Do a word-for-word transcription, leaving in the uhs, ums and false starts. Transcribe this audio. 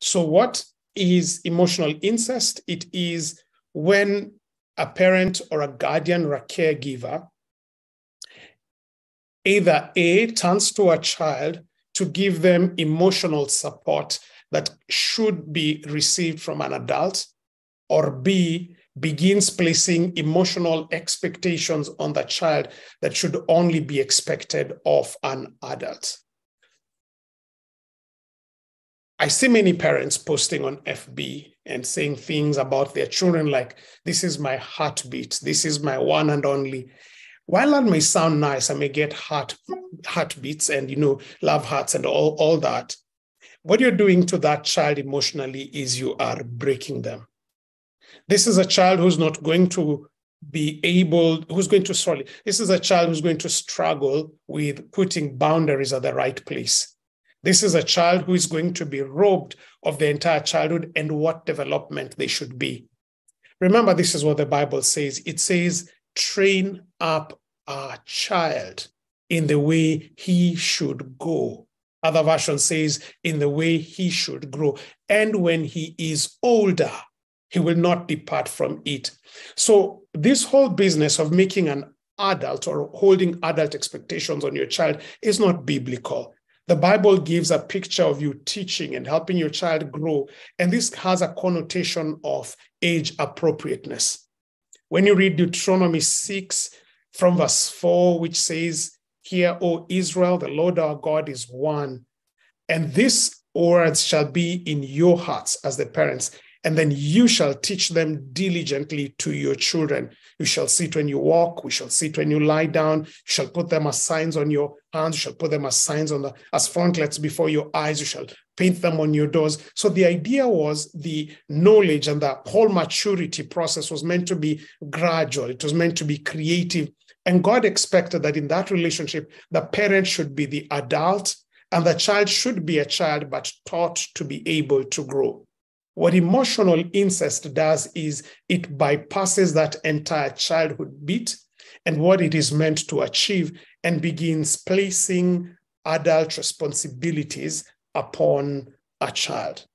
So what is emotional incest? It is when a parent or a guardian or a caregiver either A, turns to a child to give them emotional support that should be received from an adult, or B, begins placing emotional expectations on the child that should only be expected of an adult. I see many parents posting on F B and saying things about their children like, this is my heartbeat, this is my one and only. While that may sound nice, I may get heart heartbeats and, you know, love hearts and all, all that, what you're doing to that child emotionally is you are breaking them. This is a child who's not going to be able, who's going to, sorry, this is a child who's going to struggle with putting boundaries at the right place. This is a child who is going to be robbed of their entire childhood and what development they should be. Remember, this is what the Bible says. It says, train up a child in the way he should go. Other version says, in the way he should grow. And when he is older, he will not depart from it. So this whole business of making an adult or holding adult expectations on your child is not biblical. The Bible gives a picture of you teaching and helping your child grow, and this has a connotation of age appropriateness. When you read Deuteronomy six from verse four, which says, "Hear, O Israel, the Lord our God is one, and these words shall be in your hearts as the parents, and then you shall teach them diligently to your children. You shall sit when you walk, we shall sit when you lie down, you shall put them as signs on your hands, you shall put them as signs on the as frontlets before your eyes, you shall paint them on your doors." So the idea was the knowledge and the whole maturity process was meant to be gradual. It was meant to be creative. And God expected that in that relationship, the parent should be the adult and the child should be a child, but taught to be able to grow. What emotional incest does is it bypasses that entire childhood bit and what it is meant to achieve and begins placing adult responsibilities upon a child.